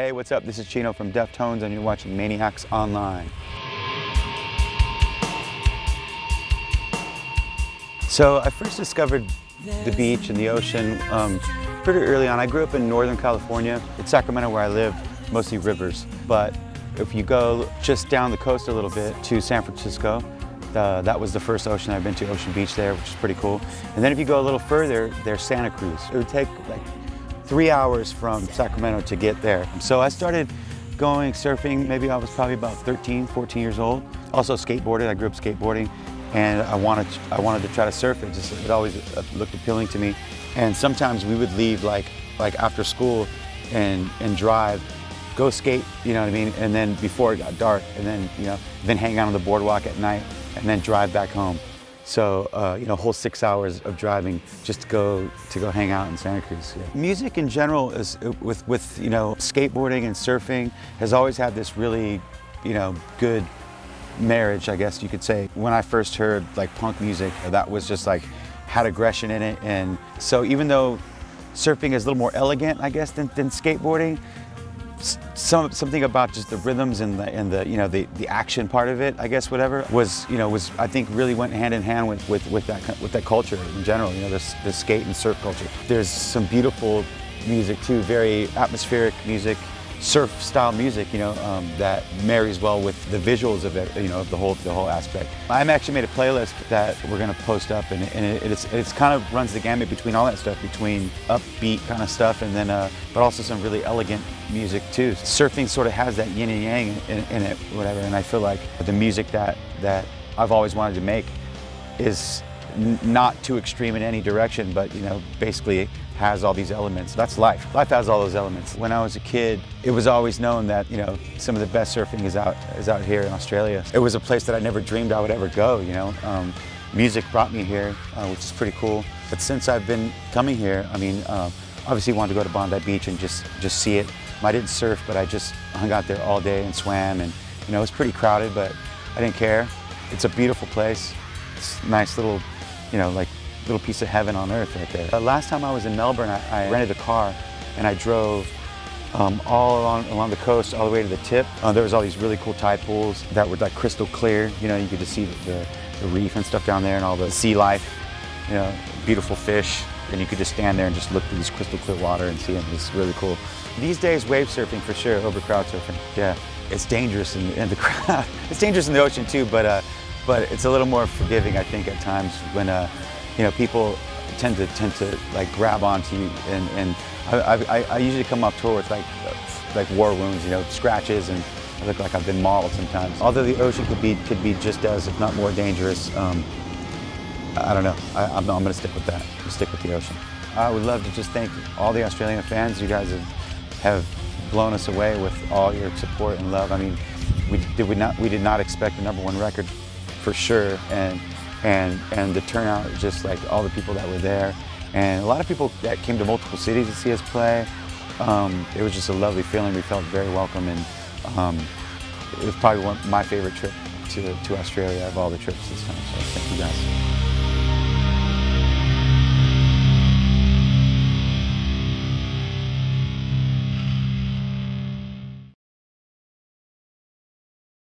Hey, what's up? This is Chino from Deftones, and you're watching Maniacs Online. So I first discovered the beach and the ocean pretty early on. I grew up in Northern California. It's Sacramento where I live, mostly rivers. But if you go just down the coast a little bit to San Francisco, that was the first ocean I've been to, Ocean Beach there, which is pretty cool. And then if you go a little further, there's Santa Cruz. It would take like 3 hours from Sacramento to get there. So I started going surfing, maybe I was probably about 13, 14 years old. Also skateboarded, I grew up skateboarding, and I wanted to try to surf. It always looked appealing to me. And sometimes we would leave like after school and drive, go skate, you know what I mean? And then before it got dark, and then, you know, then hang out on the boardwalk at night, and then drive back home. So, you know, a whole 6 hours of driving just to go hang out in Santa Cruz. Yeah. Music in general is with you know, skateboarding and surfing has always had this really, you know, good marriage, I guess you could say. When I first heard like punk music, that was just like had aggression in it, and so even though surfing is a little more elegant, I guess, than skateboarding, something about just the rhythms and the you know, the action part of it, I guess, whatever, was, you know, was, I think, really went hand in hand with that culture in general, you know, the skate and surf culture. There's some beautiful music too, very atmospheric music, surf style music, you know, that marries well with the visuals of it, you know, of the whole aspect. I actually made a playlist that we're gonna post up, and it's kind of runs the gamut between all that stuff, between upbeat kind of stuff, and then but also some really elegant music too. Surfing sort of has that yin and yang in it, whatever, and I feel like the music that I've always wanted to make is not too extreme in any direction, but, you know, basically has all these elements. That's life. Life has all those elements. When I was a kid, it was always known that, you know, some of the best surfing is out here in Australia. It was a place that I never dreamed I would ever go, you know. Music brought me here, which is pretty cool. But since I've been coming here, I mean, obviously wanted to go to Bondi Beach and just see it. I didn't surf, but I just hung out there all day and swam, and, you know, it was pretty crowded, but I didn't care. It's a beautiful place. It's a nice little, you know, like little piece of heaven on earth right there. The last time I was in Melbourne, I rented a car and I drove all along the coast, all the way to the tip. There was all these really cool tide pools that were like crystal clear. You know, you could just see the reef and stuff down there, and all the sea life, you know, beautiful fish. And you could just stand there and just look through this crystal clear water and see them. It's really cool. These days, wave surfing for sure over crowd surfing. Yeah, it's dangerous in the crowd. It's dangerous in the ocean too, but it's a little more forgiving, I think, at times when you know, people tend to like grab onto you, and I usually come off tour with like war wounds, you know, scratches, and I look like I've been mauled sometimes. Although the ocean could be just as, if not more, dangerous. I don't know. I'm gonna stick with that. I'll stick with the ocean. I would love to just thank all the Australian fans. You guys have blown us away with all your support and love. I mean, we did not expect the number one record, for sure, and the turnout, just like all the people that were there, and a lot of people that came to multiple cities to see us play. It was just a lovely feeling. We felt very welcome, and it was probably my favorite trip to Australia of all the trips this time. So thank you guys.